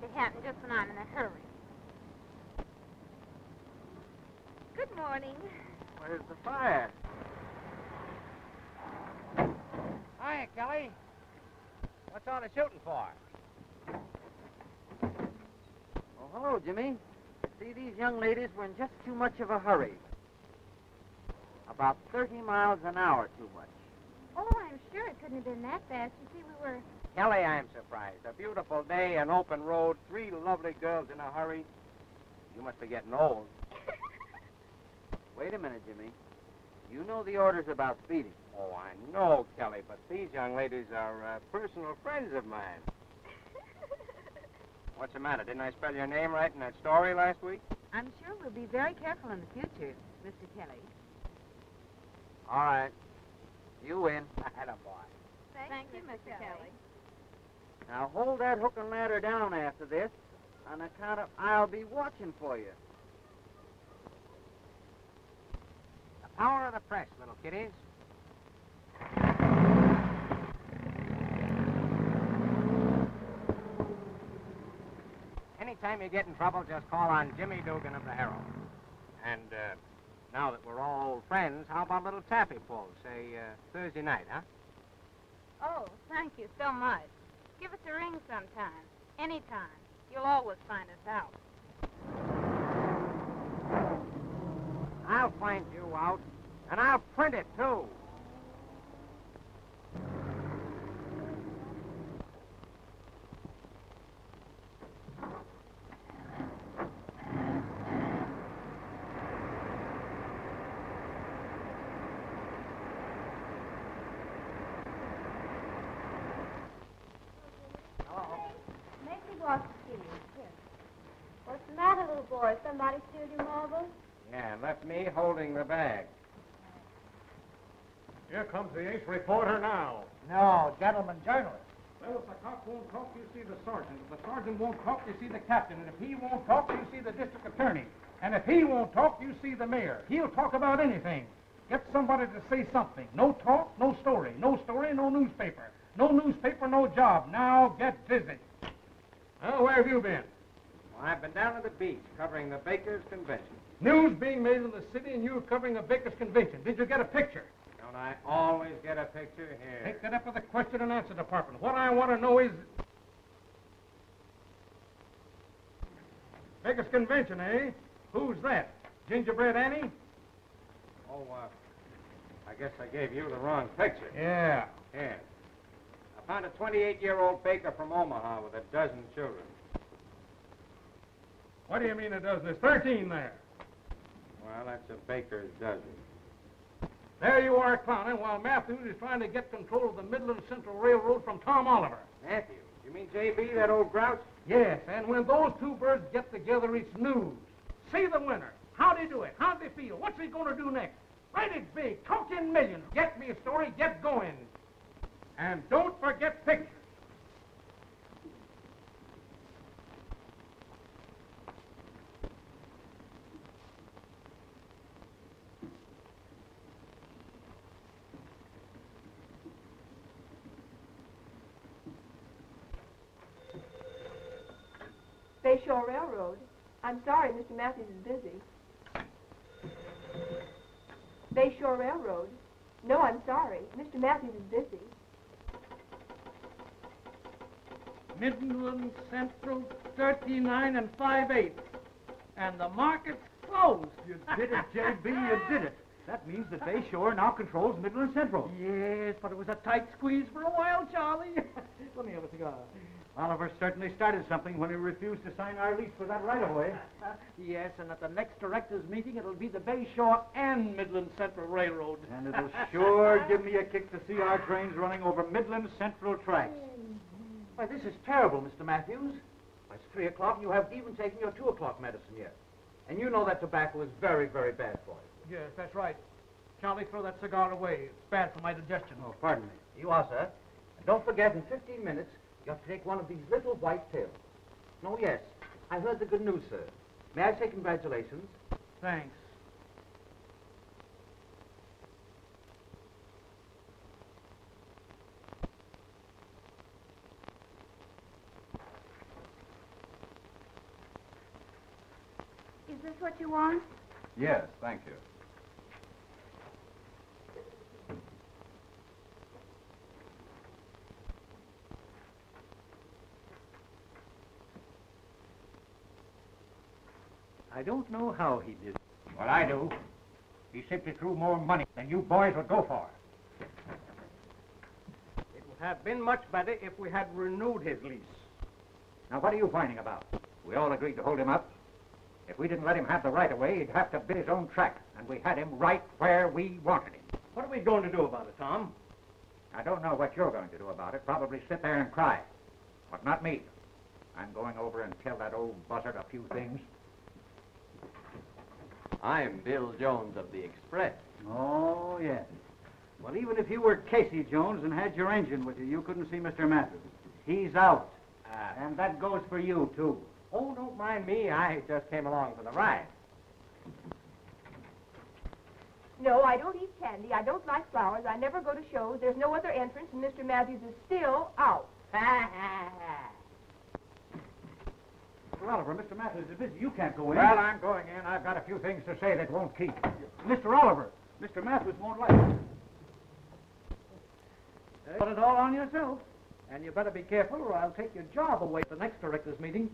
that they happen just when I'm in a hurry. Good morning. Where's the fire? Hiya, Kelly. What's all the shooting for? Oh, hello, Jimmy. See, these young ladies were in just too much of a hurry. About 30 miles an hour too much. Oh, I'm sure it couldn't have been that fast. You see, we were... Kelly, I'm surprised. A beautiful day, an open road, three lovely girls in a hurry. You must be getting old. Wait a minute, Jimmy. You know the orders about speeding. Oh, I know, Kelly, but these young ladies are personal friends of mine. What's the matter? Didn't I spell your name right in that story last week? I'm sure we'll be very careful in the future, Mr. Kelly. All right. You win. Thank you, Mr. Kelly. Now hold that hook and ladder down after this on account of I'll be watching for you. The power of the press, little kiddies. Anytime you get in trouble, just call on Jimmy Dugan of the Herald. And, now that we're all old friends, how about a little taffy pull, say, Thursday night, huh? Oh, thank you so much. Give us a ring sometime. Anytime. You'll always find us out. I'll find you out, and I'll print it, too. Somebody steal your marbles? Yeah, left me holding the bag. Here comes the ace reporter now. No, gentleman journalist. Well, if the cop won't talk, you see the sergeant. If the sergeant won't talk, you see the captain. And if he won't talk, you see the district attorney. And if he won't talk, you see the mayor. He'll talk about anything. Get somebody to say something. No talk, no story. No story, no newspaper. No newspaper, no job. Now get busy. Well, where have you been? Well, I've been down to the beach covering the Bakers' Convention. News being made in the city and you covering the Bakers' Convention. Did you get a picture? Don't I always get a picture here? Take that up with the question and answer department. What I want to know is... Bakers' Convention, eh? Who's that? Gingerbread Annie? Oh, I guess I gave you the wrong picture. Yeah. Here. I found a 28-year-old baker from Omaha with a dozen children. What do you mean a dozen? There's 13 there. Well, that's a baker's dozen. There you are clowning while Matthews is trying to get control of the Midland Central Railroad from Tom Oliver. Matthews? You mean J.B., that old grouch? Yes, and when those two birds get together, it's news. See the winner. How'd he do it? How'd they feel? What's he going to do next? Write it big. Talk in millions. Get me a story. Get going. And don't forget pictures. Bayshore Railroad. I'm sorry, Mr. Matthews is busy. Bayshore Railroad. No, I'm sorry. Mr. Matthews is busy. Midland Central, 39 5/8. And the market's closed. You did it, J.B., you did it. That means that Bayshore now controls Midland Central. Yes, but it was a tight squeeze for a while, Charlie. Let me have a cigar. Oliver certainly started something when he refused to sign our lease for that right-of-way. Yes, and at the next directors' meeting, it'll be the Bayshore and Midland Central Railroad. And it'll sure give me a kick to see our trains running over Midland Central tracks. Why, this is terrible, Mr. Matthews. Why, it's 3 o'clock, and you haven't even taken your 2 o'clock medicine yet. And you know that tobacco is very, very bad for you. Yes, that's right. Charlie, throw that cigar away. It's bad for my digestion. Oh, pardon me. You are, sir. And don't forget, in 15 minutes... you have to take one of these little white pills. Oh, yes. I heard the good news, sir. May I say congratulations? Thanks. Is this what you want? Yes, thank you. I don't know how he did it. Well, I do. He simply threw more money than you boys would go for. It would have been much better if we had renewed his lease. Now, what are you whining about? We all agreed to hold him up. If we didn't let him have the right-of-way, he'd have to build his own track, and we had him right where we wanted him. What are we going to do about it, Tom? I don't know what you're going to do about it. Probably sit there and cry. But not me. I'm going over and tell that old buzzard a few things. I'm Bill Jones of the Express. Oh, yes. Well, even if you were Casey Jones and had your engine with you, you couldn't see Mr. Matthews. He's out. And that goes for you, too. Oh, don't mind me. I just came along for the ride. No, I don't eat candy. I don't like flowers. I never go to shows. There's no other entrance, and Mr. Matthews is still out. Ha, ha, ha. Mr. Oliver, Mr. Matthews is busy. You can't go in. Well, I'm going in. I've got a few things to say that won't keep. Mr. Oliver, Mr. Matthews won't like it. Put it all on yourself. And you better be careful or I'll take your job away at the next director's meeting.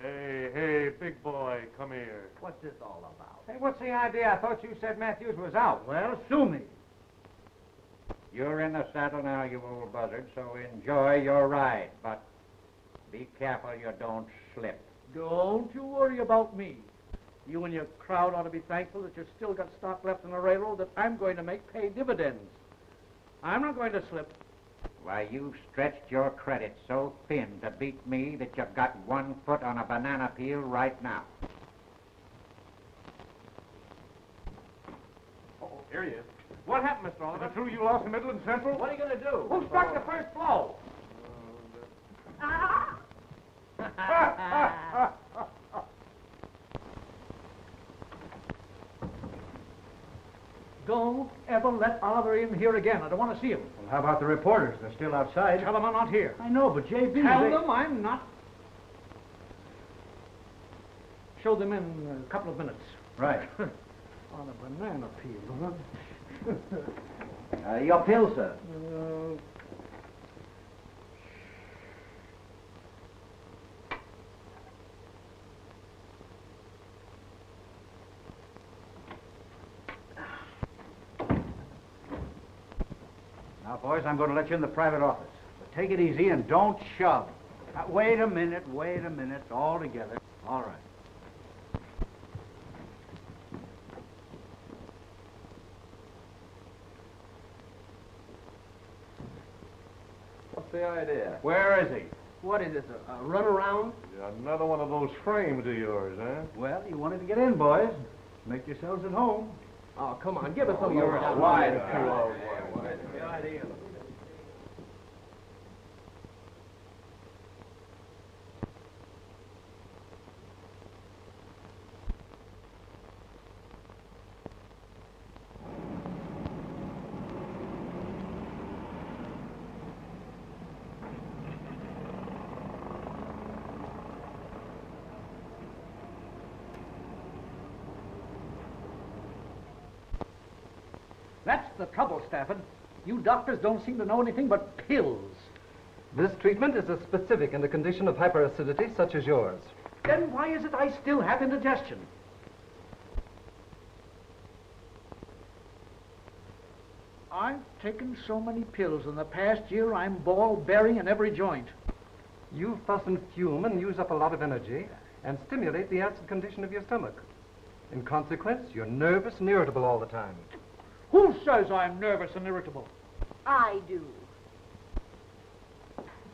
Hey, big boy, come here. What's this all about? Hey, what's the idea? I thought you said Matthews was out. Well, sue me. You're in the saddle now, you old buzzard, so enjoy your ride. But be careful you don't slip. Don't you worry about me. You and your crowd ought to be thankful that you've still got stock left in the railroad that I'm going to make pay dividends. I'm not going to slip. Why, you've stretched your credit so thin to beat me that you've got one foot on a banana peel right now. Oh, here he is. What happened, Mr. Oliver? Is it true you lost in Midland Central? What are you going to do? Who struck the first blow? Don't ever let Oliver in here again. I don't want to see him. Well, how about the reporters? They're still outside. Tell them I'm not here. I know, but J.B. Tell them I'm not. Show them in a couple of minutes. Right. On a banana peel, huh? Your pill, sir. Boys, I'm going to let you in the private office. But take it easy and don't shove. Wait a minute. All together. All right. What's the idea? Where is he? What is this, a run around? Another one of those frames of yours, eh? Well, you wanted to get in, boys. Make yourselves at home. Oh, come on, give us some of your wide. That's the trouble, Stafford. You doctors don't seem to know anything but pills. This treatment is a specific in the condition of hyperacidity such as yours. Then why is it I still have indigestion? I've taken so many pills in the past year, I'm ball-bearing in every joint. You fuss and fume and use up a lot of energy and stimulate the acid condition of your stomach. In consequence, you're nervous and irritable all the time. Who says I'm nervous and irritable? I do.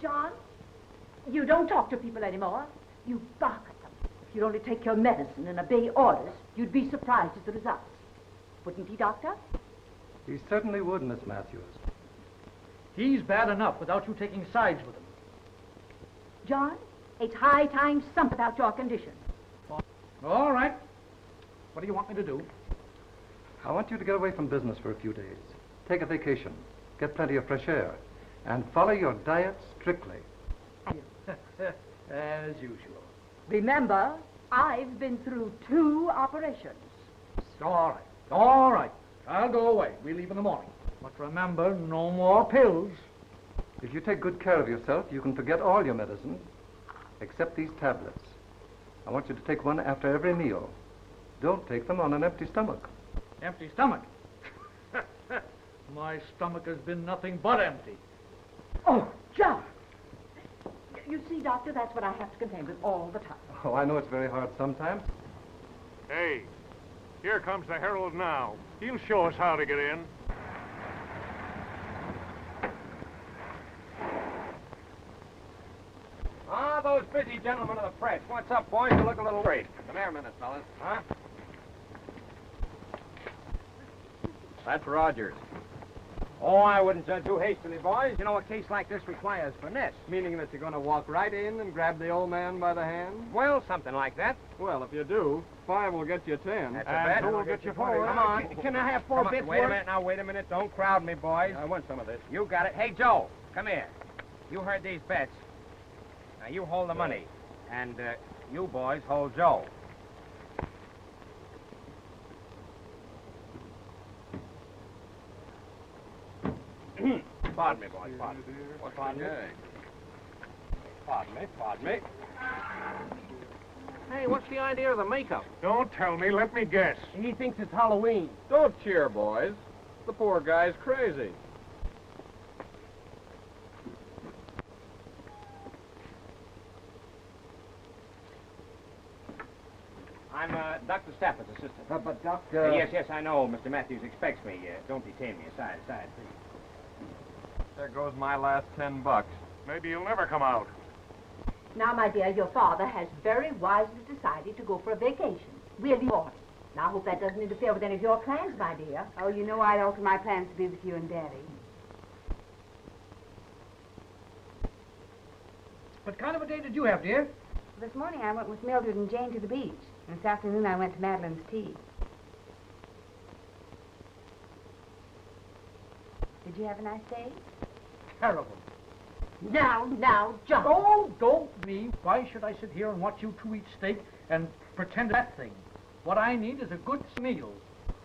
John, you don't talk to people anymore. You bark at them. If you'd only take your medicine and obey orders, you'd be surprised at the results. Wouldn't he, Doctor? He certainly would, Miss Matthews. He's bad enough without you taking sides with him. John, it's high time something about your condition. All right. What do you want me to do? I want you to get away from business for a few days. Take a vacation, get plenty of fresh air, and follow your diet strictly. As usual. Remember, I've been through 2 operations. All right, I'll go away. We leave in the morning. But remember, no more pills. If you take good care of yourself, you can forget all your medicine, except these tablets. I want you to take one after every meal. Don't take them on an empty stomach. Empty stomach? My stomach has been nothing but empty. Oh, John! You see, Doctor, that's what I have to contend with all the time. Oh, I know it's very hard sometimes. Hey, here comes the Herald now. He'll show us how to get in. Ah, those busy gentlemen of the press. What's up, boys? You look a little late. Come here a minute, fellas. Huh? That's Rogers. Oh, I wouldn't judge too hastily, boys. You know, a case like this requires finesse. Meaning that you're going to walk right in and grab the old man by the hand? Well, something like that. Well, if you do, 5 will get you 10. That's and 2 will get you 4. Come on. Can I have 4 bits worth? Wait a minute. Now, wait a minute. Don't crowd me, boys. I want some of this. You got it. Hey, Joe, come here. You heard these bets. Now, you hold the money. And you boys hold Joe. Pardon me, boy, pardon me. What, pardon me? Pardon me, pardon me. Hey, what's the idea of the makeup? Don't tell me, let me guess. He thinks it's Halloween. Don't cheer, boys. The poor guy's crazy. I'm Dr. Stafford's assistant. But Doctor... yes, I know. Mr. Matthews expects me. Don't detain me. Aside, please. There goes my last $10. Maybe you'll never come out. Now, my dear, your father has very wisely decided to go for a vacation. We'll be morning. Now, I hope that doesn't interfere with any of your plans, my dear. Oh, you know I'd alter my plans to be with you and Daddy. What kind of a day did you have, dear? This morning I went with Mildred and Jane to the beach. And this afternoon I went to Madeline's tea. Did you have a nice day? Terrible. Now, John. Oh, don't me. Why should I sit here and watch you 2 eat steak and pretend that thing? What I need is a good meal.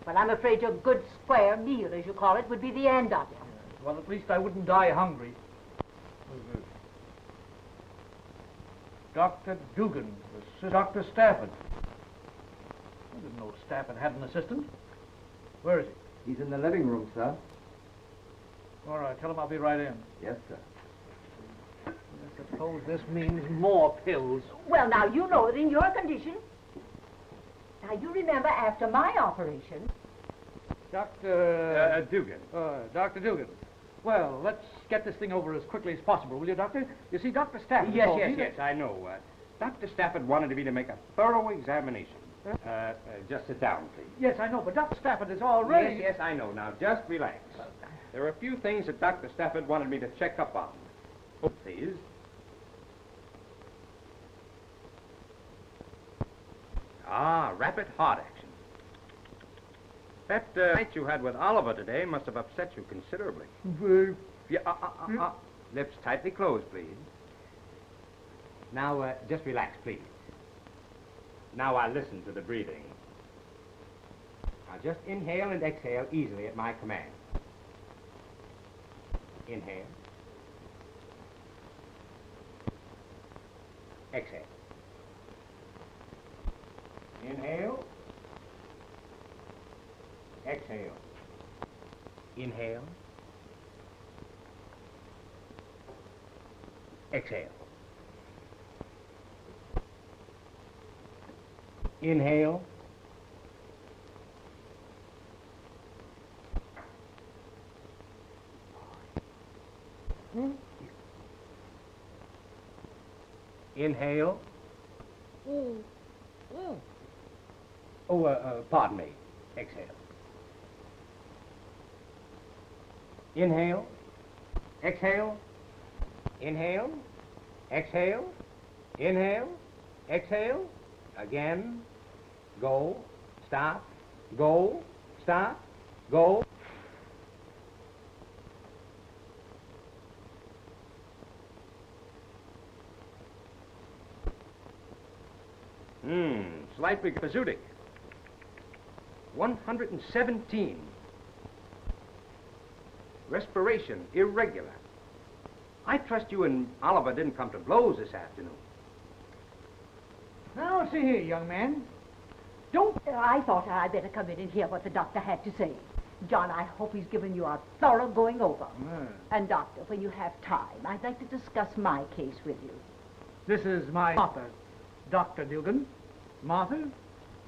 Well, I'm afraid your good square meal, as you call it, would be the end of it. Yeah. Well, at least I wouldn't die hungry. Dr. Dugan, Dr. Stafford. I didn't know Stafford had an assistant. Where is he? He's in the living room, sir. All right, tell him I'll be right in. Yes, sir. I suppose this means more pills. Well, now, you know it in your condition. Now, you remember after my operation... Dr. Dugan. Dr. Dugan. Well, let's get this thing over as quickly as possible, will you, Doctor? You see, Dr. Stafford... Yes, I know. Dr. Stafford wanted me to make a thorough examination. Huh? Just sit down, please. Yes, I know, but Dr. Stafford is already... Yes, I know. Now, just relax. There are a few things that Dr. Stafford wanted me to check up on. Oh, please. Ah, rapid heart action. That fight you had with Oliver today must have upset you considerably. Lips tightly closed, please. Now, just relax, please. Now I listen to the breathing. Now just inhale and exhale easily at my command. Inhale. Exhale. Inhale. Exhale. Inhale. Exhale. Inhale. Inhale. Oh, pardon me. Exhale. Inhale. Exhale. Inhale. Exhale. Inhale. Exhale. Again. Go. Stop. Go. Stop. Go. Slightly gazutic. 117. Respiration irregular. I trust you and Oliver didn't come to blows this afternoon. Now, see here, young man. Don't... I thought I'd better come in and hear what the doctor had to say. John, I hope he's given you a thorough going over. And, Doctor, when you have time, I'd like to discuss my case with you. This is my Martha, Dr. Dugan. Martha,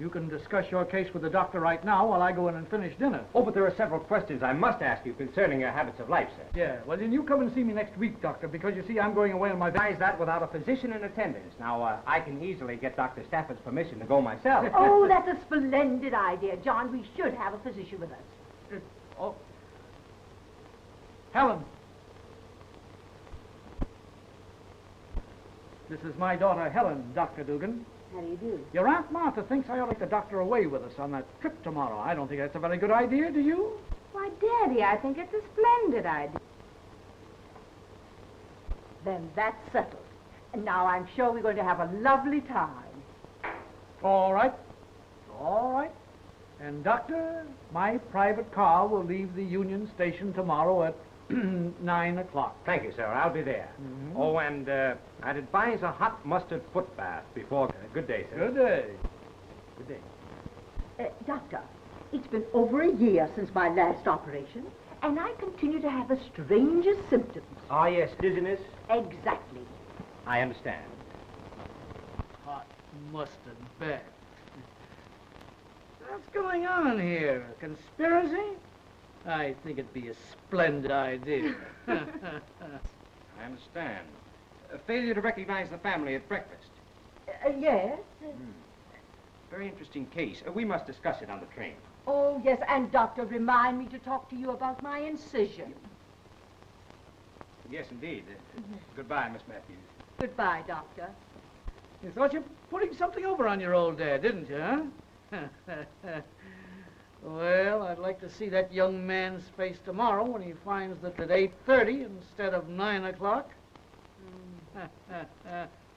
you can discuss your case with the doctor right now while I go in and finish dinner. Oh, but there are several questions I must ask you concerning your habits of life, sir. Yeah, well, then you come and see me next week, Doctor, because, you see, I'm going away on my... Why is that without a physician in attendance? Now, I can easily get Dr. Stafford's permission to go myself. Oh, that's a splendid idea, John. We should have a physician with us. Oh. Helen. This is my daughter, Helen, Dr. Dugan. How do you do? Your Aunt Martha thinks I ought to take the doctor away with us on that trip tomorrow. I don't think that's a very good idea, do you? Why, Daddy, I think it's a splendid idea. Then that's settled. And now I'm sure we're going to have a lovely time. All right. All right. And, Doctor, my private car will leave the Union Station tomorrow at 9 o'clock. Thank you, sir. I'll be there. Oh, and I'd advise a hot mustard foot bath before... Good day, sir. Good day. Good day. Doctor, it's been over a year since my last operation, and I continue to have the strangest symptoms. Ah, yes, dizziness? Exactly. I understand. Hot mustard bath. What's going on here? A conspiracy? I think it'd be a splendid idea. I understand. A failure to recognize the family at breakfast. Yes. Very interesting case. We must discuss it on the train. Oh, yes, and Doctor, remind me to talk to you about my incision. Yes, indeed. Goodbye, Miss Matthews. Goodbye, Doctor. You thought you were putting something over on your old dad, didn't you, huh? Well, I'd like to see that young man's face tomorrow when he finds that at 8:30 instead of 9 o'clock.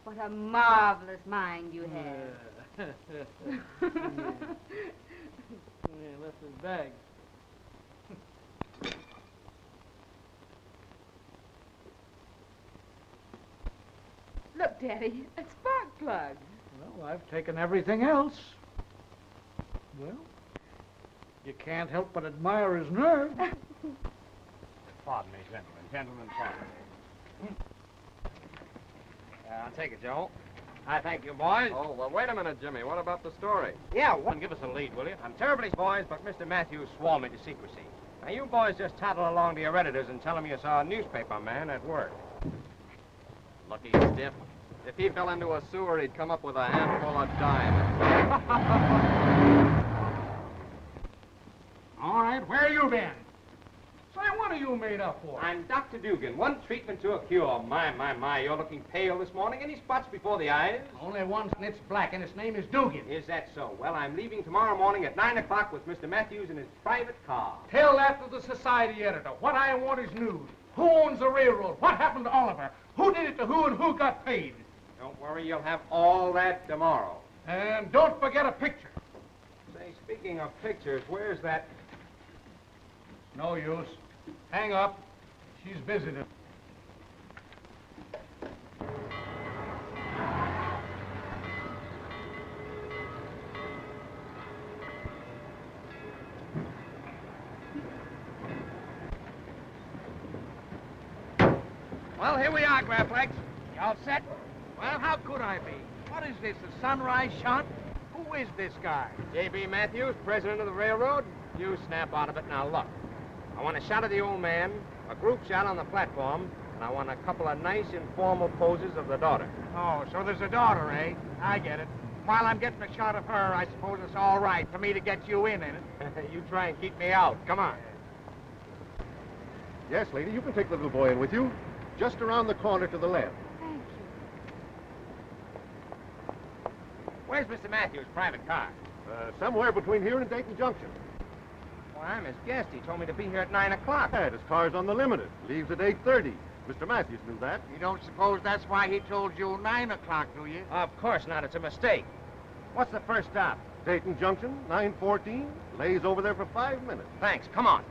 What a marvelous mind you have. Yeah, left his bag. Look, Daddy, a spark plug. Well, I've taken everything else. Well, you can't help but admire his nerve. Pardon me, gentlemen. Gentlemen, pardon me. I'll take it, Joe. I thank you, boys. Oh, well, wait a minute, Jimmy. What about the story? Yeah, what? Give us a lead, will you? I'm terribly boys, but Mr. Matthews swore me to secrecy. Now, you boys just tattle along to your editors and tell them you saw a newspaper man at work. Lucky stiff. If he fell into a sewer, he'd come up with a handful of diamonds. All right, where you been? Say, what are you made up for? I'm Dr. Dugan. One treatment to a cure. My, you're looking pale this morning. Any spots before the eyes? Only one, and it's black, and his name is Dugan. Is that so? Well, I'm leaving tomorrow morning at 9 o'clock with Mr. Matthews in his private car. Tell that to the society editor. What I want is news. Who owns the railroad? What happened to Oliver? Who did it to who, and who got paid? Don't worry, you'll have all that tomorrow. And don't forget a picture. Say, speaking of pictures, where's that... No use. Hang up. She's visiting. Well, here we are, Graflex. You all set? Well, how could I be? What is this, the sunrise shunt? Who is this guy? J.B. Matthews, president of the railroad. You snap out of it. Now, look. I want a shot of the old man, a group shot on the platform, and I want a couple of nice, informal poses of the daughter. Oh, so there's a daughter, eh? I get it. While I'm getting a shot of her, I suppose it's all right for me to get you in it. You try and keep me out. Come on. Yes, lady, you can take the little boy in with you. Just around the corner to the left. Thank you. Where's Mr. Matthews' private car? Somewhere between here and Dayton Junction. Well, I'm his guest. He told me to be here at 9 o'clock. Yeah, his car's on the limited. Leaves at 8:30. Mr. Matthews knew that. You don't suppose that's why he told you 9 o'clock, do you? Of course not. It's a mistake. What's the first stop? Dayton Junction, 914. Lays over there for 5 minutes. Thanks. Come on.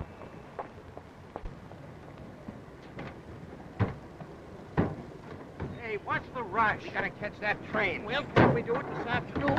Hey, what's the rush? We gotta catch that train. Well, can we do it this afternoon?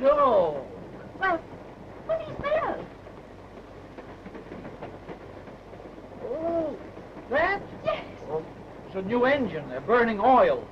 No. Well, what is this? Oh, that? Yes. Oh, it's a new engine. They're burning oil.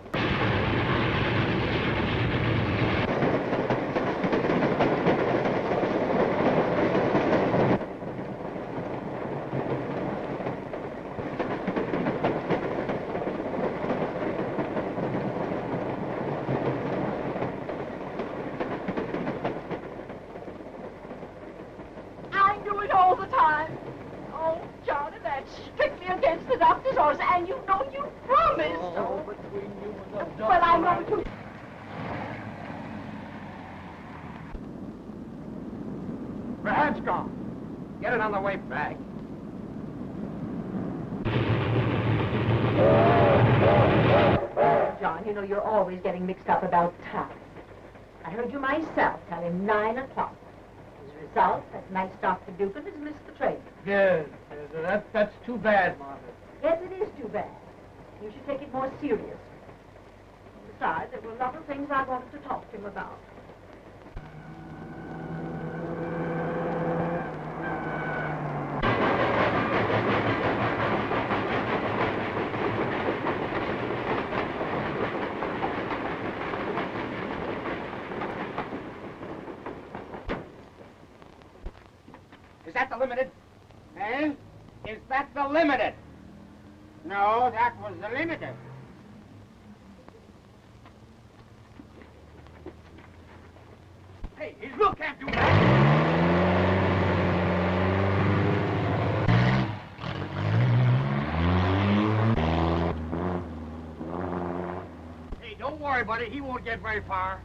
Buddy, he won't get very far.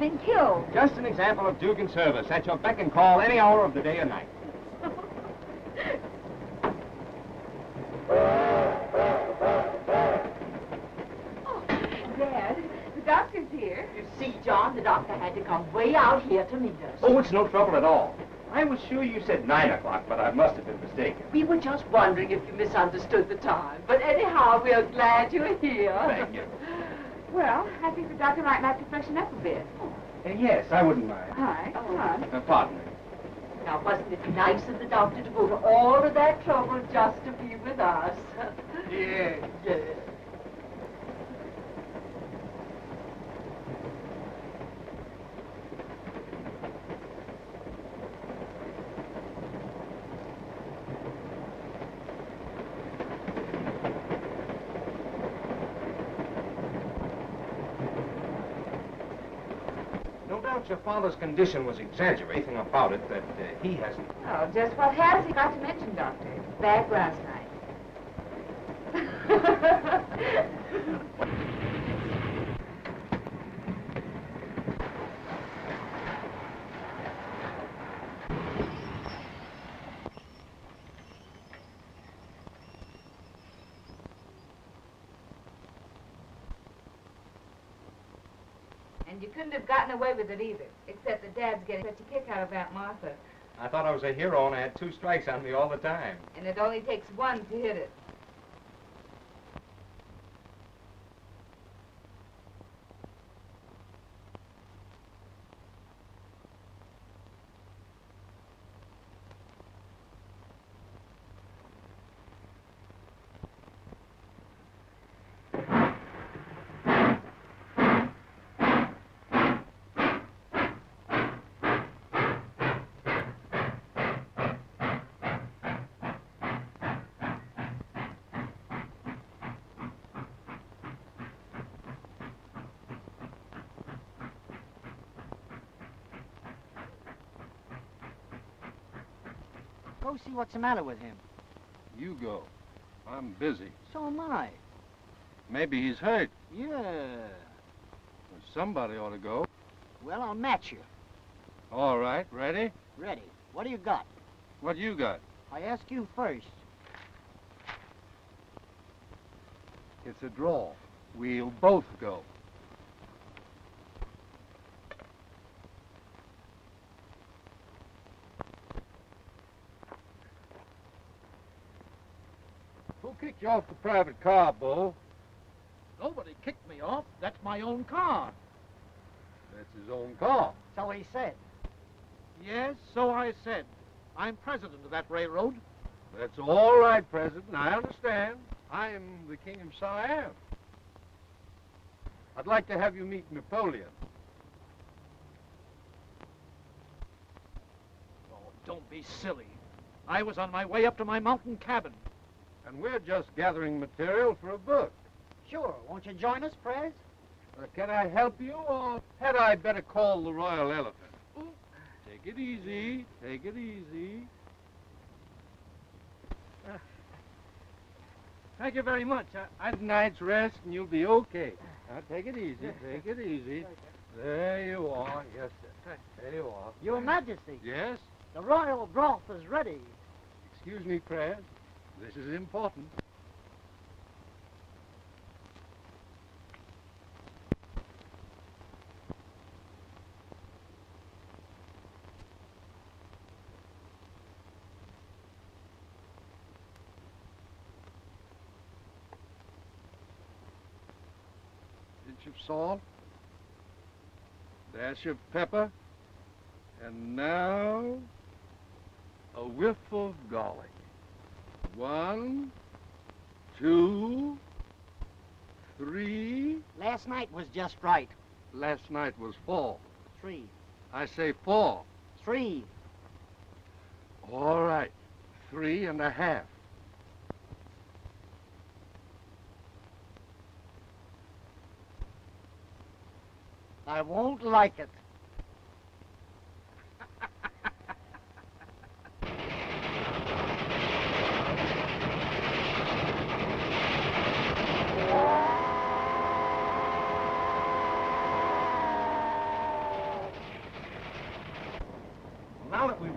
Been killed. Just an example of Dugan service at your beck and call any hour of the day or night. Oh, Dad, the doctor's here. You see, John, the doctor had to come way out here to meet us. Oh, it's no trouble at all. I was sure you said 9 o'clock, but I must have been mistaken. We were just wondering if you misunderstood the time. But anyhow, we're glad you're here. Thank you. Well, I think the doctor might like to freshen up a bit. Yes, I wouldn't mind. All right, all right. Pardon me. Now, wasn't it nice of the doctor to go to all of that trouble just to be with us? Yes, yes. Your father's condition was exaggerating about it, that he hasn't... Oh, just what has he got to mention, Doctor? Back last night. And you couldn't have gotten away with it either, except that Dad's getting such a kick out of Aunt Martha. I thought I was a hero and I had two strikes on me all the time. And it only takes one to hit it. Go see what's the matter with him. You go. I'm busy. So am I. Maybe he's hurt. Yeah. Well, somebody ought to go. Well, I'll match you. All right. Ready? Ready. What do you got? What you got? I ask you first. It's a draw. We'll both go. Kicked you off the private car, Bo. Nobody kicked me off. That's my own car. That's his own car. So he said. Yes, so I said. I'm president of that railroad. That's all right, President. I understand. I am the king of Siam. I'd like to have you meet Napoleon. Oh, don't be silly. I was on my way up to my mountain cabin. And we're just gathering material for a book. Sure. Won't you join us, Prez? Can I help you, or had I better call the Royal Elephant? Ooh. Take it easy. Take it easy. Thank you very much. I've a night's rest, and you'll be okay. Now, take it easy. Take it easy. There you are. Yes, sir. There you are. Your Majesty. Yes? The royal broth is ready. Excuse me, Prez. This is important. Pinch of salt, dash of pepper, and now a whiff of garlic. 1, 2, 3. Last night was just right. Last night was 4. 3. I say 4. 3. All right. 3 1/2. I won't like it.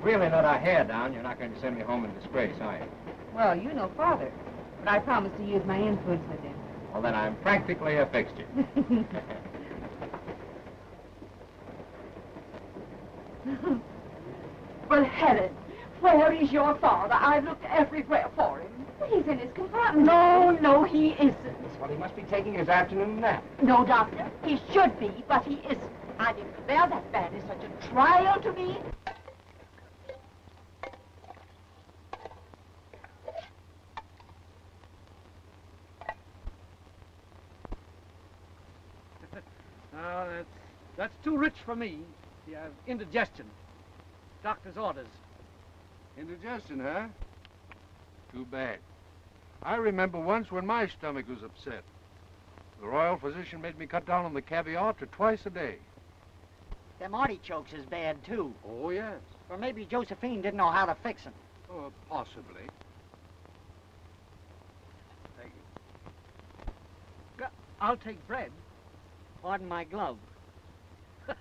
Really let our hair down, you're not going to send me home in disgrace, are you? Well, you know Father, but I promised to use my influence with him. Well, then I'm practically a fixture. Well, Helen, where is your father? I've looked everywhere for him. Well, he's in his compartment. No, no, he isn't. Well, he must be taking his afternoon nap. No, Doctor, he should be, but he isn't. I declare that man is such a trial to me. That's too rich for me. See, I have indigestion. Doctor's orders. Indigestion, huh? Too bad. I remember once when my stomach was upset. The royal physician made me cut down on the caviar to twice a day. Them artichokes is bad, too. Oh, yes. Or maybe Josephine didn't know how to fix them. Oh, possibly. Thank you. I'll take bread. Pardon my glove. Oh.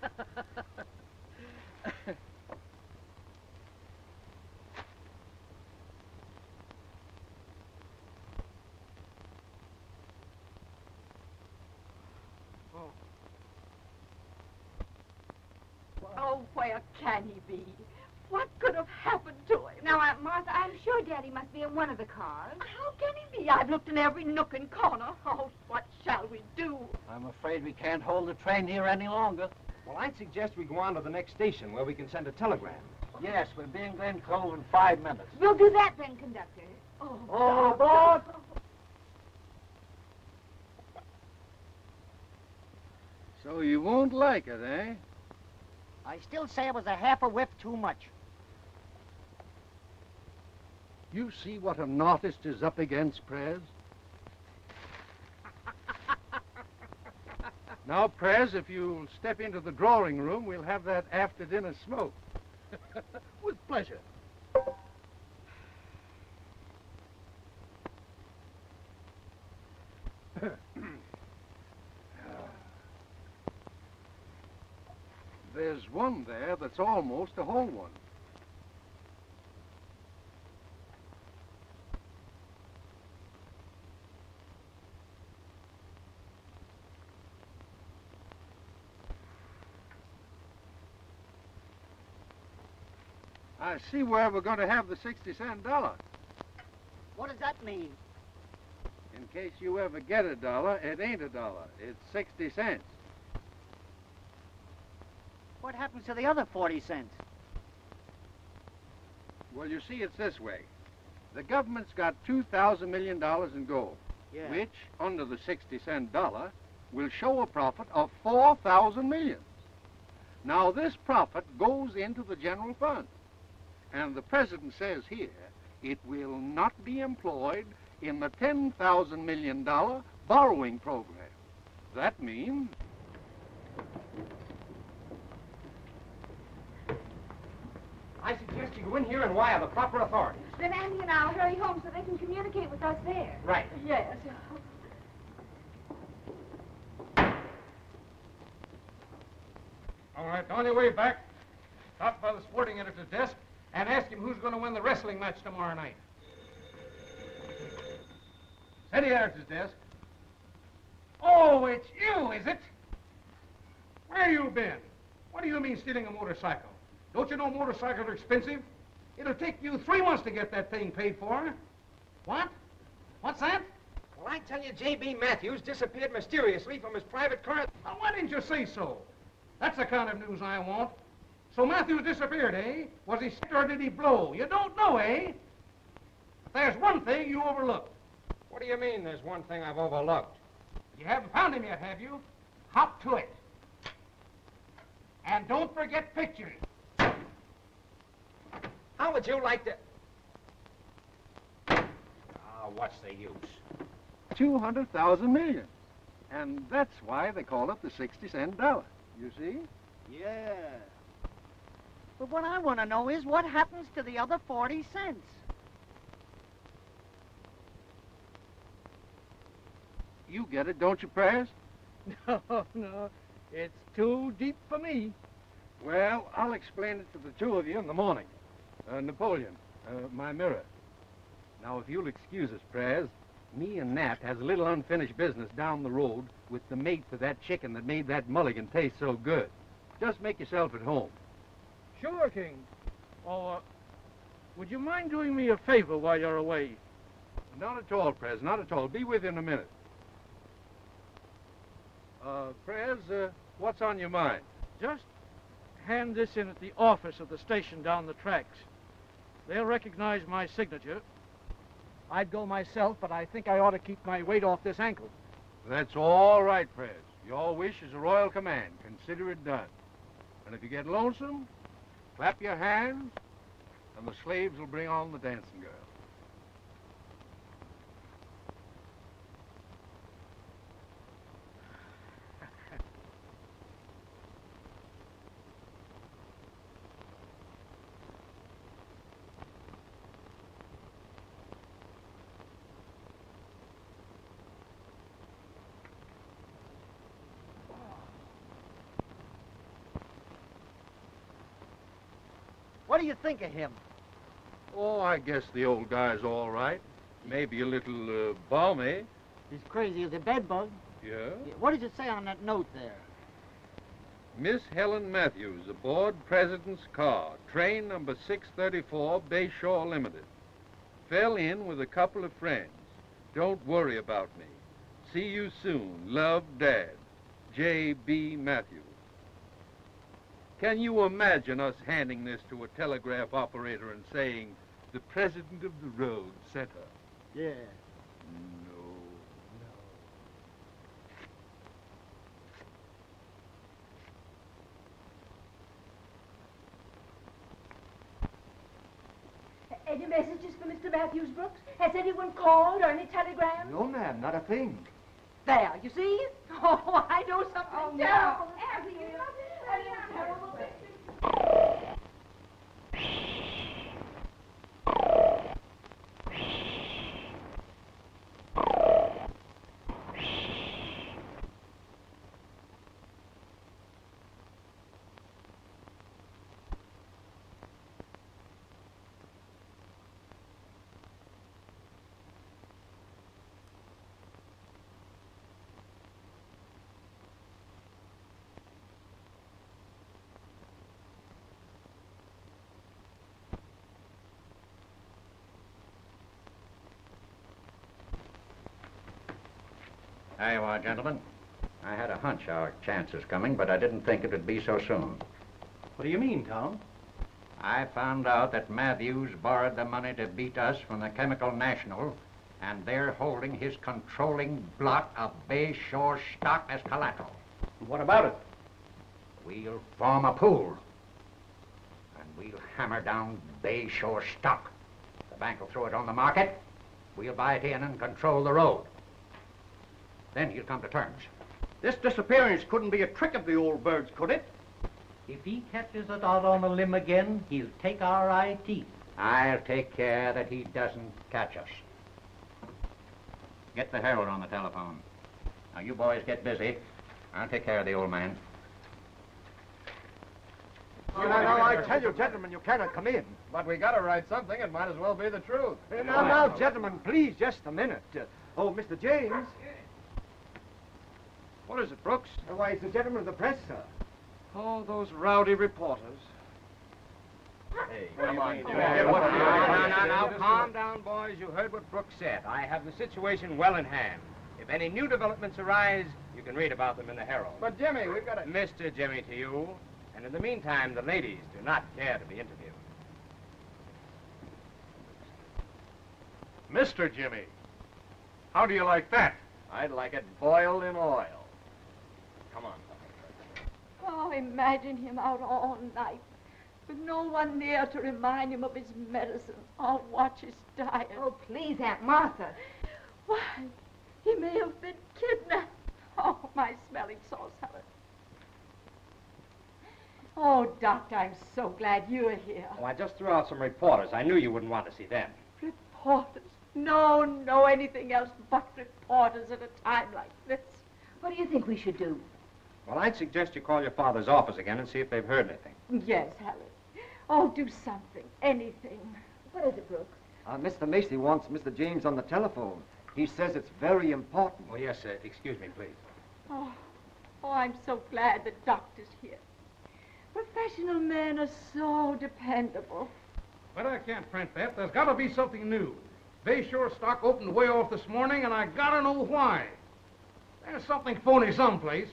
where can he be? What could have happened to him? Now, Aunt Martha, I'm sure Daddy must be in one of the cars. How can he be? I've looked in every nook and corner. Oh, what shall we do? I'm afraid we can't hold the train here any longer. Well, I'd suggest we go on to the next station where we can send a telegram. Yes, we'll be in Glen Cove in 5 minutes. We'll do that then, conductor. Oh, all aboard! So you won't like it, eh? I still say it was a half a whiff too much. You see what an artist is up against, Prez? Now, Prez, if you'll step into the drawing room, we'll have that after-dinner smoke. With pleasure. There's one there that's almost a whole one. I see where we're going to have the 60-cent dollar. What does that mean? In case you ever get a dollar, it ain't a dollar. It's 60 cents. What happens to the other 40 cents? Well, you see, it's this way. The government's got $2,000 million in gold, yeah, which, under the 60-cent dollar, will show a profit of $4,000 million. Now, this profit goes into the general fund. And the president says here, it will not be employed in the $10,000 million borrowing program. That means... I suggest you go in here and wire the proper authorities. Then Andy and I'll hurry home so they can communicate with us there. Right. Yes. All right, on your way back, stop by the sporting editor's desk and ask him who's going to win the wrestling match tomorrow night. City editor's desk. Oh, it's you, is it? Where you been? What do you mean stealing a motorcycle? Don't you know motorcycles are expensive? It'll take you 3 months to get that thing paid for. What? What's that? Well, I tell you, J.B. Matthews disappeared mysteriously from his private car. Well, why didn't you say so? That's the kind of news I want. So Matthews disappeared, eh? Was he sick or did he blow? You don't know, eh? But there's one thing you overlooked. What do you mean there's one thing I've overlooked? You haven't found him yet, have you? Hop to it. And don't forget pictures. How would you like to... Ah, what's the use? 200,000 million. And that's why they call it the 60-cent dollar. You see? Yeah. But what I want to know is what happens to the other 40 cents? You get it, don't you, Prez? No. It's too deep for me. Well, I'll explain it to the two of you in the morning. Napoleon, my mirror. Now, if you'll excuse us, Prez, me and Nat has a little unfinished business down the road with the mate for that chicken that made that mulligan taste so good. Just make yourself at home. Sure, King. Oh, would you mind doing me a favor while you're away? Not at all, Prez, not at all. Be with you in a minute. Prez, what's on your mind? Just hand this in at the office of the station down the tracks. They'll recognize my signature. I'd go myself, but I think I ought to keep my weight off this ankle. That's all right, Prez. Your wish is a royal command. Consider it done. And if you get lonesome, clap your hands, and the slaves will bring on the dancing girl. What do you think of him? Oh, I guess the old guy's all right. Maybe a little balmy. He's crazy as a bedbug. Yeah? What did you say on that note there? Miss Helen Matthews aboard President's car, train number 634, Bayshore Limited. Fell in with a couple of friends. Don't worry about me. See you soon. Love, Dad. J.B. Matthews. Can you imagine us handing this to a telegraph operator and saying, the president of the road sent her? Yeah. No. Any messages for Mr. Matthews, Brooks? Has anyone called or any telegrams? No, ma'am, not a thing. There, you see? Oh, I know something terrible. There you are, gentlemen. I had a hunch our chance was coming, but I didn't think it would be so soon. What do you mean, Tom? I found out that Matthews borrowed the money to beat us from the Chemical National, and they're holding his controlling block of Bayshore stock as collateral. What about it? We'll form a pool, and we'll hammer down Bayshore stock. The bank will throw it on the market. We'll buy it in and control the road. Then he'll come to terms. This disappearance couldn't be a trick of the old birds, could it? If he catches it out on a limb again, he'll take our IT. I'll take care that he doesn't catch us. Get the Herald on the telephone. Now, you boys get busy. I'll take care of the old man. Now, I tell you, gentlemen, you cannot come in. But we got to write something. It might as well be the truth. Now, gentlemen, please, just a minute. Oh, Mr. James. What is it, Brooks? Why, it's the gentleman of the press, sir. Oh, those rowdy reporters. Hey, come on. Now, calm down, boys. You heard what Brooks said. I have the situation well in hand. If any new developments arise, you can read about them in the Herald. But, Jimmy, we've got a... Mr. Jimmy to you. And in the meantime, the ladies do not care to be interviewed. Mr. Jimmy, how do you like that? I'd like it boiled in oil. Come on. Oh, imagine him out all night with no one near to remind him of his medicine or watch his diet. Oh, please, Aunt Martha. Why, he may have been kidnapped. Oh, my smelling sauce, Helen. Oh, Doctor, I'm so glad you're here. Oh, I just threw out some reporters. I knew you wouldn't want to see them. Reporters? No, no, anything else but reporters at a time like this. What do you think we should do? Well, I'd suggest you call your father's office again and see if they've heard anything. Yes, Helen. Oh, do something, anything. What is it, Brooks? Mr. Macy wants Mr. James on the telephone. He says it's very important. Oh, yes, sir. Excuse me, please. Oh, I'm so glad the doctor's here. Professional men are so dependable. But I can't print that. There's got to be something new. Bayshore stock opened way off this morning, and I gotta know why. There's something phony someplace.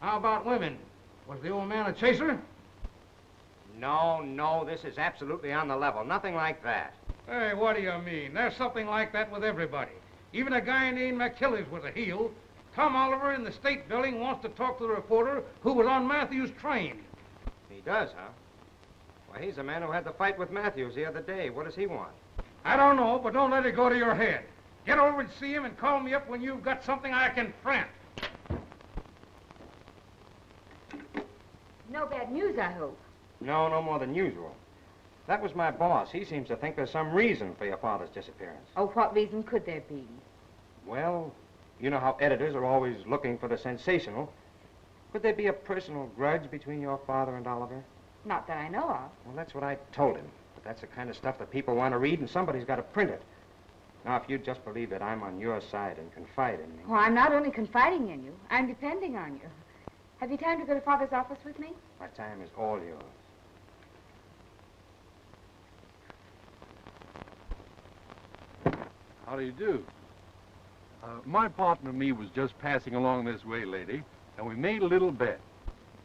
How about women? Was the old man a chaser? No, this is absolutely on the level. Nothing like that. Hey, what do you mean? There's something like that with everybody. Even a guy named McKillop was a heel. Tom Oliver in the state building wants to talk to the reporter who was on Matthews' train. He does, huh? Well, he's the man who had the fight with Matthews the other day. What does he want? I don't know, but don't let it go to your head. Get over and see him and call me up when you've got something I can print. No bad news, I hope. No, no more than usual. That was my boss. He seems to think there's some reason for your father's disappearance. Oh, what reason could there be? Well, you know how editors are always looking for the sensational. Could there be a personal grudge between your father and Oliver? Not that I know of. Well, that's what I told him. But that's the kind of stuff that people want to read, and somebody's got to print it. Now, if you'd just believe that I'm on your side and confide in me... Well, I'm not only confiding in you, I'm depending on you. Have you time to go to Father's office with me? My time is all yours. How do you do? My partner and me was just passing along this way, lady, and we made a little bet.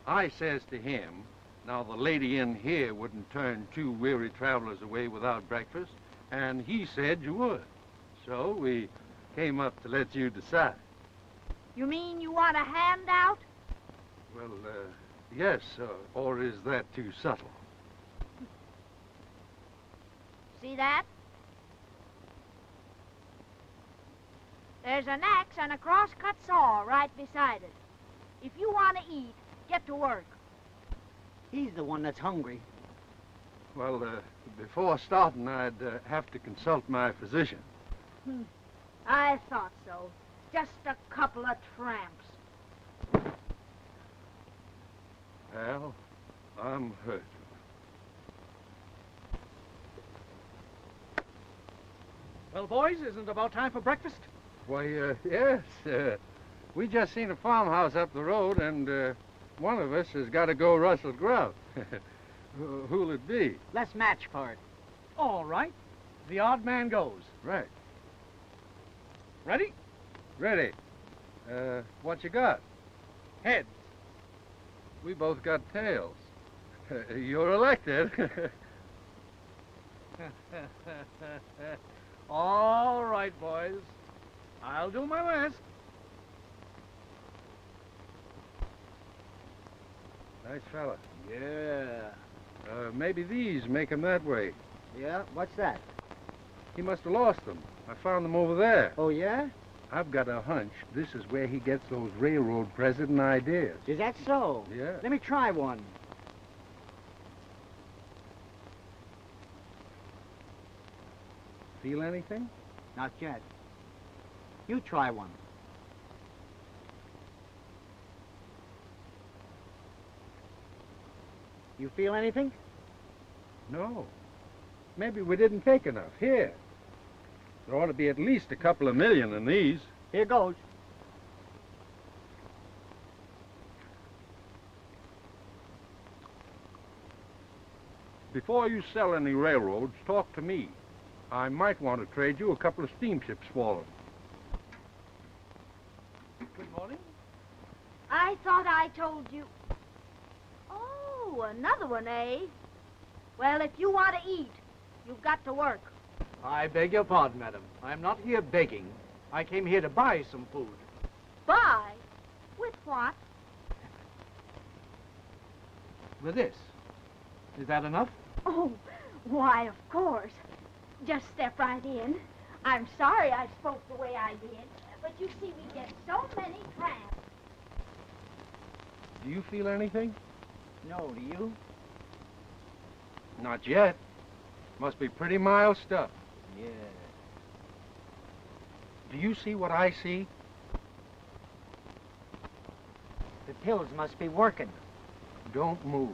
I says to him, now the lady in here wouldn't turn two weary travelers away without breakfast, and he said you would. So we came up to let you decide. You mean you want a handout? Well, yes, or is that too subtle? See that? There's an axe and a crosscut saw right beside it. If you want to eat, get to work. He's the one that's hungry. Well, before starting, I'd have to consult my physician. I thought so. Just a couple of tramps. Well, I'm hurt. Well, boys, isn't it about time for breakfast? Why, yes. We just seen a farmhouse up the road, and one of us has got to go rustle grub. Who'll it be? Let's match for it. All right. The odd man goes. Right. Ready? Ready. What you got? Heads. We both got tails. You're elected. All right, boys. I'll do my best. Nice fella. Yeah. Maybe these make him that way. Yeah? What's that? He must have lost them. I found them over there. Oh, yeah? I've got a hunch this is where he gets those railroad president ideas. Is that so? Yeah. Let me try one. Feel anything? Not yet. You try one. You feel anything? No. Maybe we didn't take enough. Here. There ought to be at least a couple of million in these. Here goes. Before you sell any railroads, talk to me. I might want to trade you a couple of steamships for them. Good morning. I thought I told you. Oh, another one, eh? Well, if you want to eat, you've got to work. I beg your pardon, madam. I'm not here begging. I came here to buy some food. Buy? With what? With this. Is that enough? Oh, why, of course. Just step right in. I'm sorry I spoke the way I did. But you see, we get so many tramps. Do you feel anything? No, do you? Not yet. Must be pretty mild stuff. Yeah. Do you see what I see? The pills must be working. Don't move.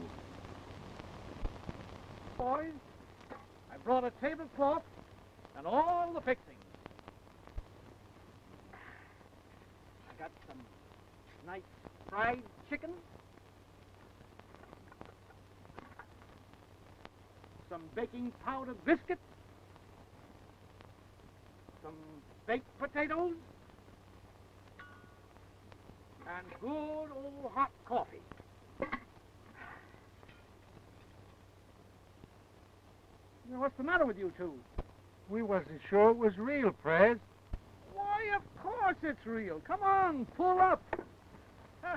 Boys, I brought a tablecloth and all the fixings. Got some nice fried chicken, some baking powder biscuit, some baked potatoes, and good old hot coffee. You know, what's the matter with you two? We wasn't sure it was real, Prez. Why, of course it's real. Come on, pull up. Huh.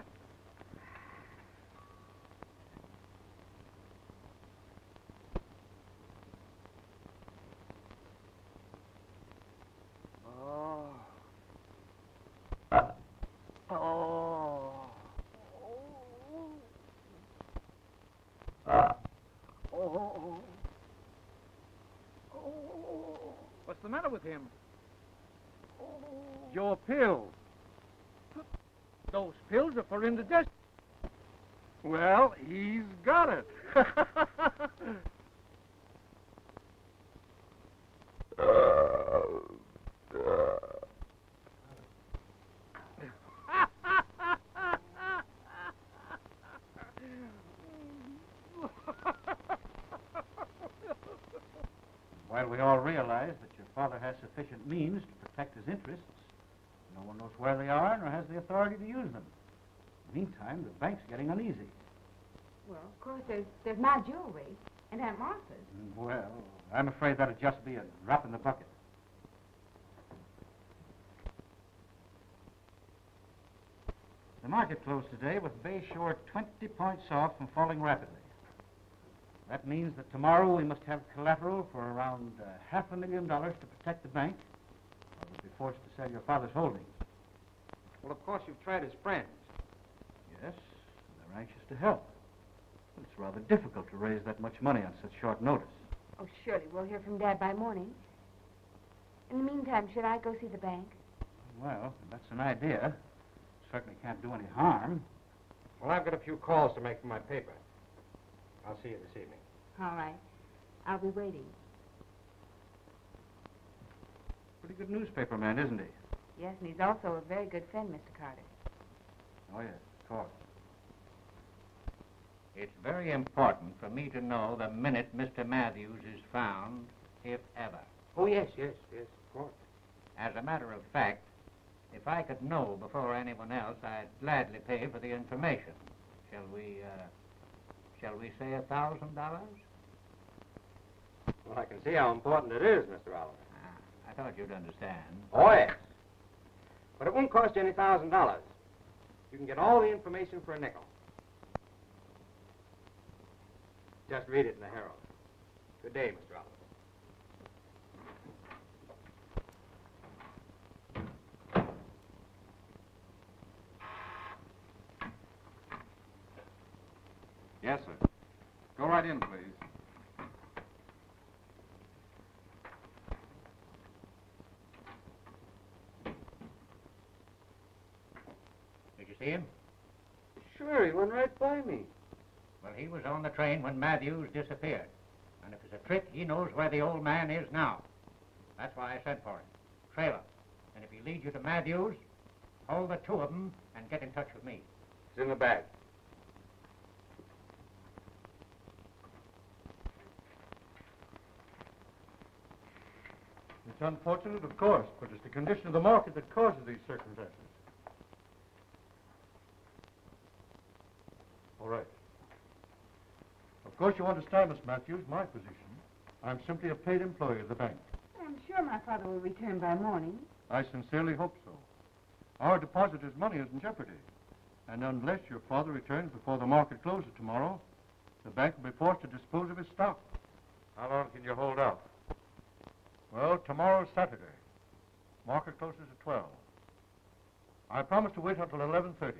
What's the matter with him? Your pills. Those pills are for indigestion. Well, he's got it. While we all realize that your father has sufficient means to protect his interests, no one knows where they are nor has the authority to use them. In the meantime, the bank's getting uneasy. Well, of course, there's my jewelry and Aunt Martha's. Well, I'm afraid that'll just be a drop in the bucket. The market closed today with Bayshore 20 points off and falling rapidly. That means that tomorrow we must have collateral for around $500,000 to protect the bank, or we'll be forced to sell your father's holdings. Well, of course, you've tried his friends. Yes, they're anxious to help. But it's rather difficult to raise that much money on such short notice. Oh, surely we'll hear from Dad by morning. In the meantime, should I go see the bank? Well, that's an idea. Certainly can't do any harm. Well, I've got a few calls to make for my paper. I'll see you this evening. All right. I'll be waiting. Pretty good newspaper man, isn't he? Yes, and he's also a very good friend, Mr. Carter. Oh, yes, of course. It's very important for me to know the minute Mr. Matthews is found, if ever. Oh, yes, of course. As a matter of fact, if I could know before anyone else, I'd gladly pay for the information. Shall we say $1,000? Well, I can see how important it is, Mr. Oliver. I thought you'd understand. Oh, yes. But it won't cost you any $1,000. You can get all the information for a nickel. Just read it in the Herald. Good day, Mr. Oliver. Yes, sir. Go right in, please. Did you see him? Sure, he went right by me. Well, he was on the train when Matthews disappeared. And if it's a trick, he knows where the old man is now. That's why I sent for him. Trail him. And if he leads you to Matthews, hold the two of them and get in touch with me. It's in the bag. It's unfortunate, of course, but it's the condition of the market that causes these circumstances. All right. Of course you understand, Miss Matthews, my position. I'm simply a paid employee of the bank. I'm sure my father will return by morning. I sincerely hope so. Our depositors' money is in jeopardy. And unless your father returns before the market closes tomorrow, the bank will be forced to dispose of his stock. How long can you hold out? Well, tomorrow's Saturday. Market closes at 12. I promise to wait until 11:30.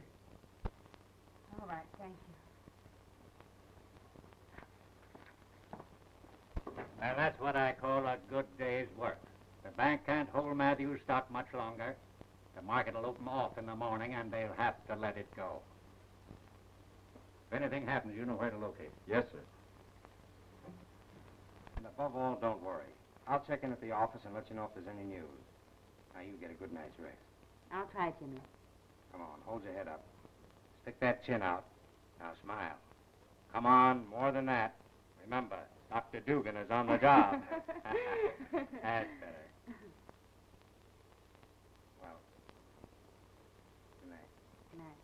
All right, thank you. Now, that's what I call a good day's work. The bank can't hold Matthews' stock much longer. The market will open off in the morning, and they'll have to let it go. If anything happens, you know where to locate. Yes, sir. And above all, don't worry. I'll check in at the office and let you know if there's any news. Now, you get a good night's rest. I'll try, Jimmy. Come on, hold your head up. Stick that chin out. Now, smile. Come on, more than that. Remember, Dr. Dugan is on the job. That's better. Well, good night. Good night.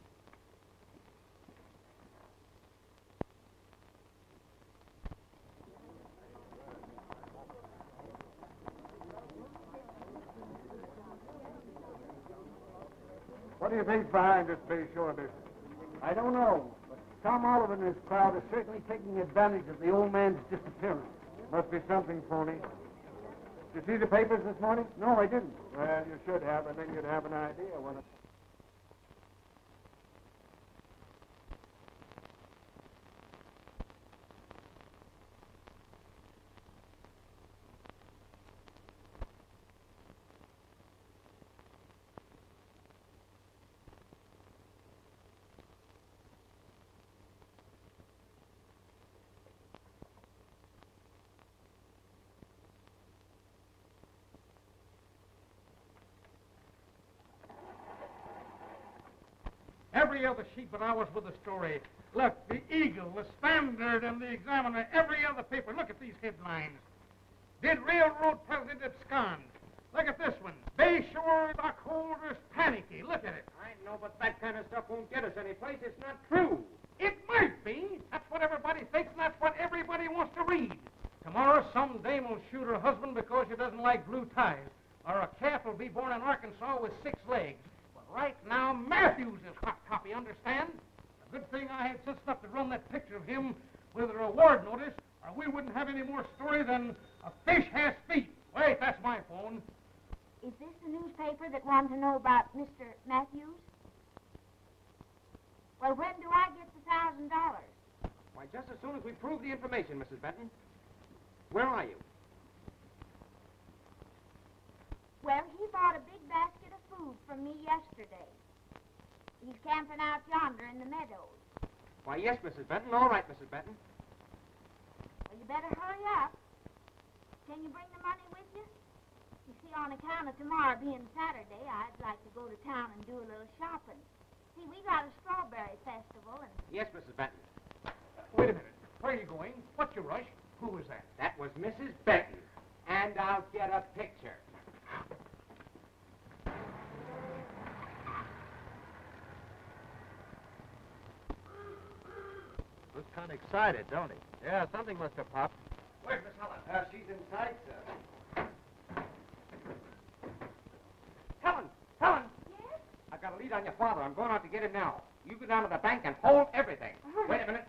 What do you think's behind this Bayshore business? I don't know, but Tom Oliver and his crowd are certainly taking advantage of the old man's disappearance. Must be something, phony. Did you see the papers this morning? No, I didn't. Well, you should have, and then you'd have an idea. Every other sheet but ours with a story. Look, the Eagle, the Standard, and the Examiner, every other paper. Look at these headlines. Did railroad president abscond? Look at this one. Bayshore stockholders panicky. Look at it. I know, but that kind of stuff won't get us anyplace. It's not true. It might be. That's what everybody thinks, and that's what everybody wants to read. Tomorrow, some dame will shoot her husband because she doesn't like blue ties. Or a calf will be born in Arkansas with 6 legs. But right now, Matthews is hot toppy, understand? A good thing I had sense enough to run that picture of him with a reward notice, or we wouldn't have any more story than a fish has feet. Wait, that's my phone. Is this the newspaper that wanted to know about Mr. Matthews? Well, when do I get the $1,000? Why, just as soon as we prove the information, Mrs. Benton. Where are you? Well, he bought a big basket of food from me yesterday. He's camping out yonder in the meadows. Why, yes, Mrs. Benton. All right, Mrs. Benton. Well, you better hurry up. Can you bring the money with you? You see, on account of tomorrow being Saturday, I'd like to go to town and do a little shopping. See, we got a strawberry festival and... Yes, Mrs. Benton. Wait a minute. Where are you going? What's your rush? Who was that? That was Mrs. Benton. And I'll get a picture. Looks kind of excited, don't he? Yeah, something must have popped. Where's Miss Helen? She's inside, sir. Helen! Helen! Yes? I've got a lead on your father. I'm going out to get him now. You go down to the bank and hold everything. Uh-huh. Wait a minute.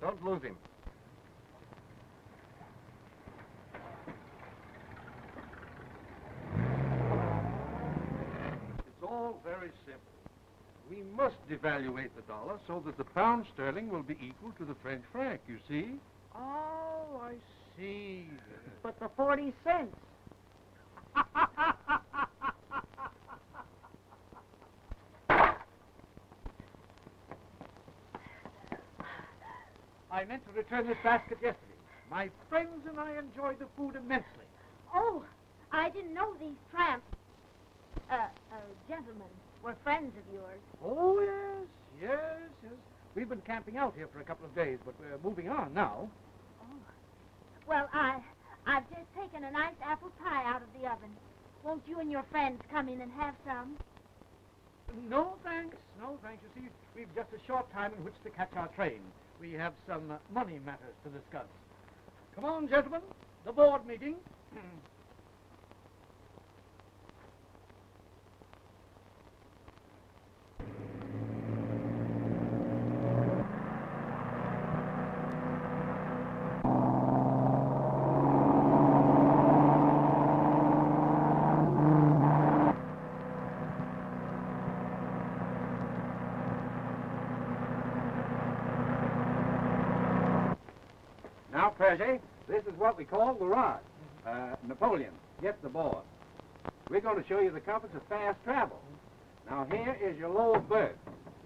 Don't lose him. It's all very simple. We must devaluate the dollar so that the pound sterling will be equal to the French franc, you see? Oh, I see. But the 40 cents. I meant to return this basket yesterday. My friends and I enjoyed the food immensely. Oh, I didn't know these tramps, gentlemen, were friends of yours. Oh, yes, yes, yes. We've been camping out here for a couple of days, but we're moving on now. Oh. Well, I've just taken a nice apple pie out of the oven. Won't you and your friends come in and have some? No, thanks. No, thanks. You see, we've just a short time in which to catch our train. We have some money matters to discuss. Come on, gentlemen. The board meeting. This is what we call the rod. Napoleon, get the board. We're going to show you the comforts of fast travel. Now, here is your low berth.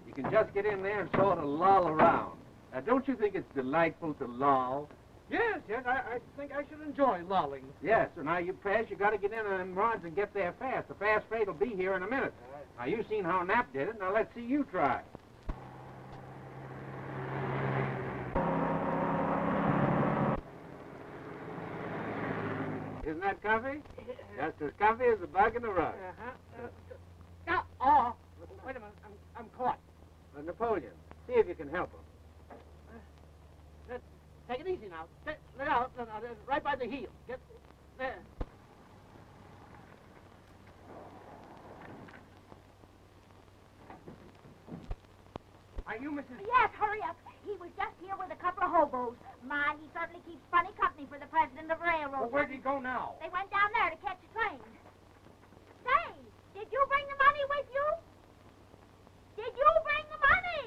You can just get in there and sort of loll around. Now, don't you think it's delightful to loll? Yes, yes, I think I should enjoy lolling. Yes, so now you press, you got to get in on them rods and get there fast. The fast freight will be here in a minute. Now, you've seen how Nap did it. Now, let's see you try. Isn't that comfy? Just as comfy as a bug in a rug. Oh, wait a minute. I'm caught. Napoleon, see if you can help him. Take it easy now. Let out. No, right by the heel. Get there. Are you Mrs.? Yes, hurry up. He was just here with a couple of hobos. My, he certainly keeps funny company for the president of the railroad. Well, where'd he go now? They went down there to catch a train. Say, did you bring the money with you? Did you bring the money?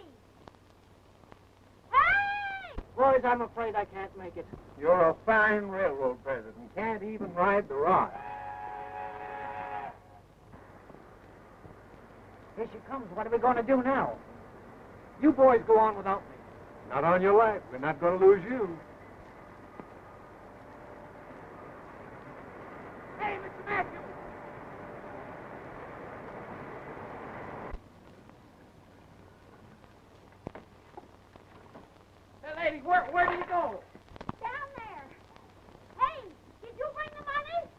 Hey! Boys, I'm afraid I can't make it. You're a fine railroad president. Can't even ride the rod. Here she comes. What are we going to do now? You boys go on without me. Not on your life. We're not going to lose you. Hey, Mr. Matthews! Betty, where do you go? Down there. Hey, did you bring the money?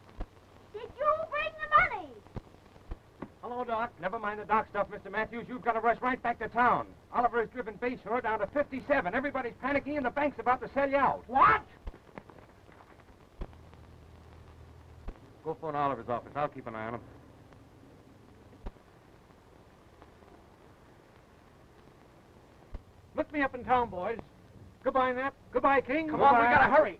Did you bring the money? Hello, Doc. Never mind the Doc stuff, Mr. Matthews. You've got to rush right back to town. Oliver has driven Bayshore down to 57. Everybody's panicking and the bank's about to sell you out. What? Go phone Oliver's office. I'll keep an eye on him. Look me up in town, boys. Goodbye, Nap. Goodbye, King. Come on, we gotta hurry.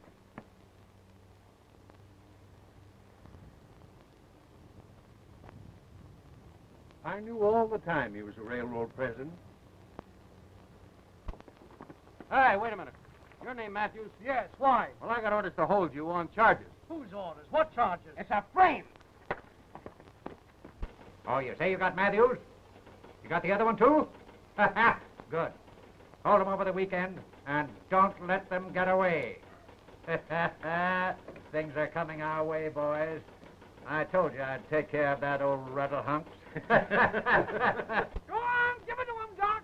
I knew all the time he was a railroad president. Hey, wait a minute. Your name Matthews? Yes, why? Well, I got orders to hold you on charges. Whose orders? What charges? It's a frame. Oh, you say you got Matthews? You got the other one, too? Ha ha! Good. Hold them over the weekend, and don't let them get away. Things are coming our way, boys. I told you I'd take care of that old rattle hunks. Go on, give it to him, Doc.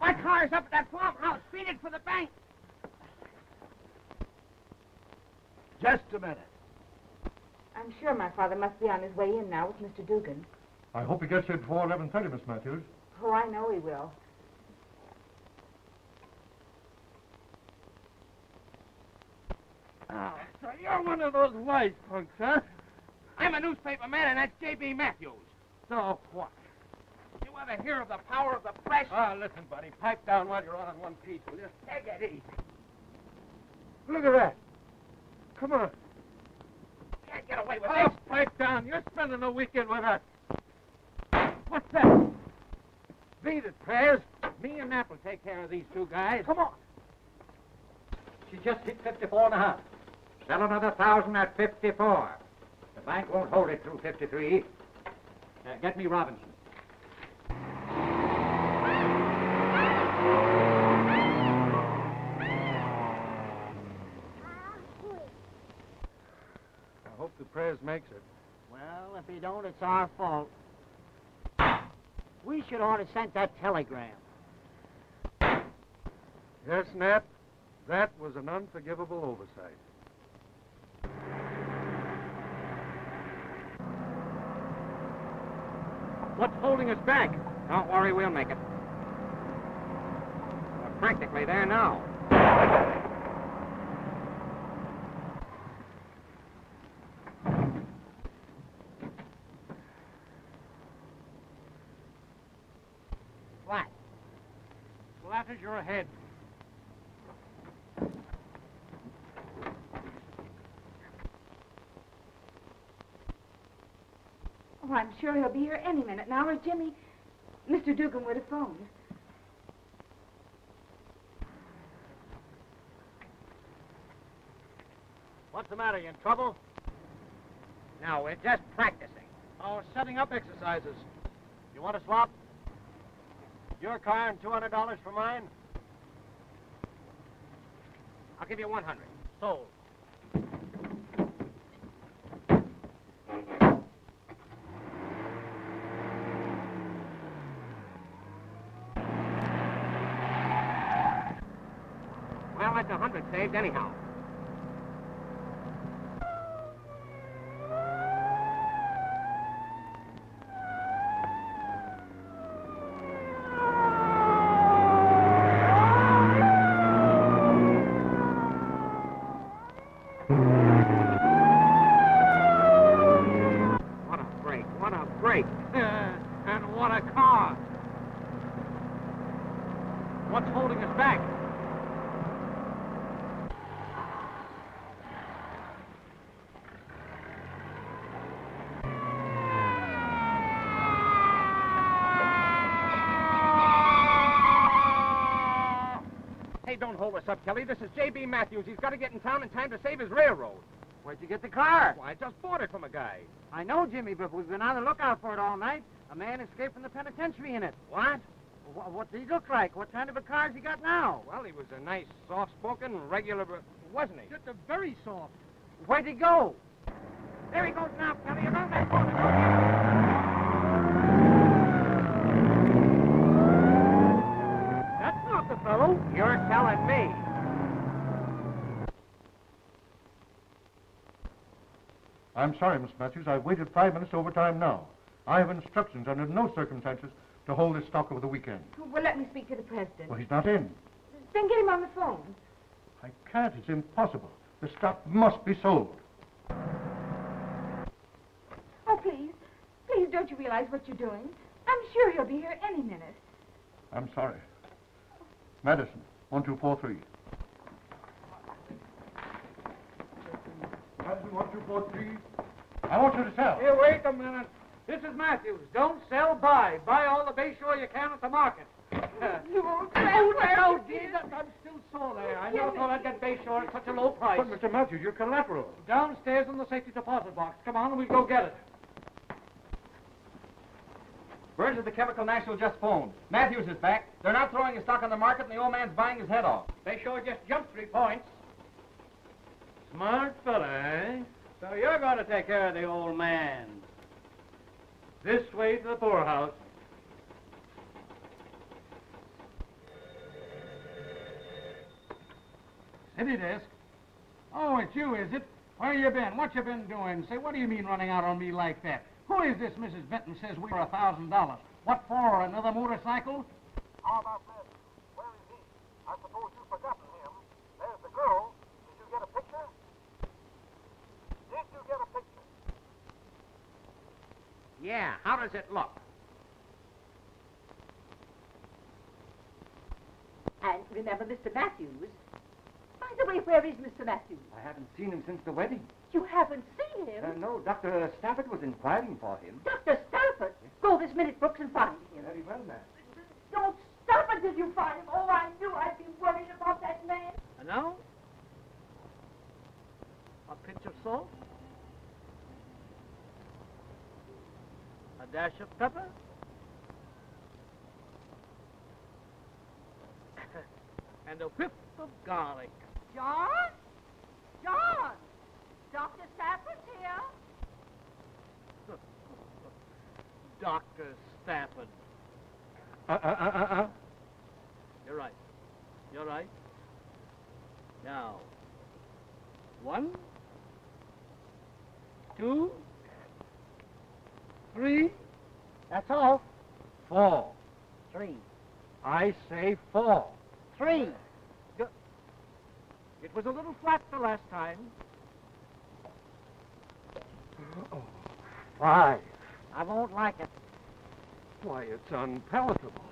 My car's up at that farmhouse. Beat it for the bank. Just a minute. I'm sure my father must be on his way in now with Mr. Dugan. I hope he gets here before 11:30, Miss Matthews. Oh, I know he will. Oh, so you're one of those wise punks, huh? I'm a newspaper man, and that's J.B. Matthews. So what? You ever hear of the power of the press? Ah, listen, buddy, pipe down while you're on one piece, will you? Take it easy. Look at that. Come on. Can't get away with this. Oh, pipe down. You're spending the weekend with us. What's that? Beat it, Pears. Me and Nap will take care of these two guys. Come on. She just hit 54.5. Sell another 1,000 at 54. The bank won't hold it through 53. Get me Robinson. Prez makes it. Well, if he don't, it's our fault. We should ought to sent that telegram. Yes, Nat, that was an unforgivable oversight. What's holding us back? Don't worry, we'll make it. We're practically there now. You're ahead. Oh, I'm sure he'll be here any minute now, or Jimmy, Mr. Dugan would have phoned. What's the matter? You in trouble? No, we're just practicing. Oh, setting up exercises. You want to swap? Your car and $200 for mine? I'll give you $100. Sold. Well, that's $100 saved anyhow. Don't hold us up, Kelly. This is J.B. Matthews. He's got to get in town in time to save his railroad. Where'd you get the car? Well, I just bought it from a guy. I know, Jimmy, but we've been on the lookout for it all night. A man escaped from the penitentiary in it. What? What did he look like? What kind of a car has he got now? Well, he was a nice, soft-spoken, regular, wasn't he? Just a very soft. Where'd he go? There he goes now, Kelly. Around that corner. That's not the fellow. You're telling me. I'm sorry, Miss Matthews. I've waited 5 minutes overtime now. I have instructions under no circumstances to hold this stock over the weekend. Well, let me speak to the president. Well, he's not in. Then get him on the phone. I can't. It's impossible. The stock must be sold. Oh, please. Please, don't you realize what you're doing? I'm sure he'll be here any minute. I'm sorry. Madison, 1243. Madison, 1243. I want you to sell. Hey, wait a minute. This is Matthews. Don't sell, buy. Buy all the Bayshore you can at the market. You won't sell. Oh, dear, I'm still sore there. I never thought I'd get Bayshore at such a low price. But, Mr. Matthews, you're collateral. Downstairs in the safety deposit box. Come on, we'll go get it. Birds of the Chemical National just phoned. Matthews is back. They're not throwing his stock on the market, and the old man's buying his head off. Bayshore just jumped 3 points. Smart fella, eh? So you're going to take care of the old man. This way to the poorhouse. City desk. Oh, it's you, is it? Where you been? What you been doing? Say, what do you mean running out on me like that? Who is this Mrs. Benton says we were $1,000? What for, another motorcycle? How about this? Where is he? I suppose you've forgotten him. There's the girl. Did you get a picture? Did you get a picture? Yeah, how does it look? And remember Mr. Matthews. By the way, where is Mr. Matthews? I haven't seen him since the wedding. You haven't seen him? No, Dr. Stafford was inquiring for him. Dr. Stafford? Yes. Go this minute, Brooks, and find him. Very well, ma'am. Don't stop until you find him. Oh, I knew I'd be worried about that man. And now? A pinch of salt? A dash of pepper? And a whiff of garlic. John? John! Dr. Stafford's here. Dr. Stafford. You're right. You're right. Now, 1, 2, 3. That's all. 4. 3. I say 4. 3. It was a little flat the last time. 5. I won't like it. Why, it's unpalatable.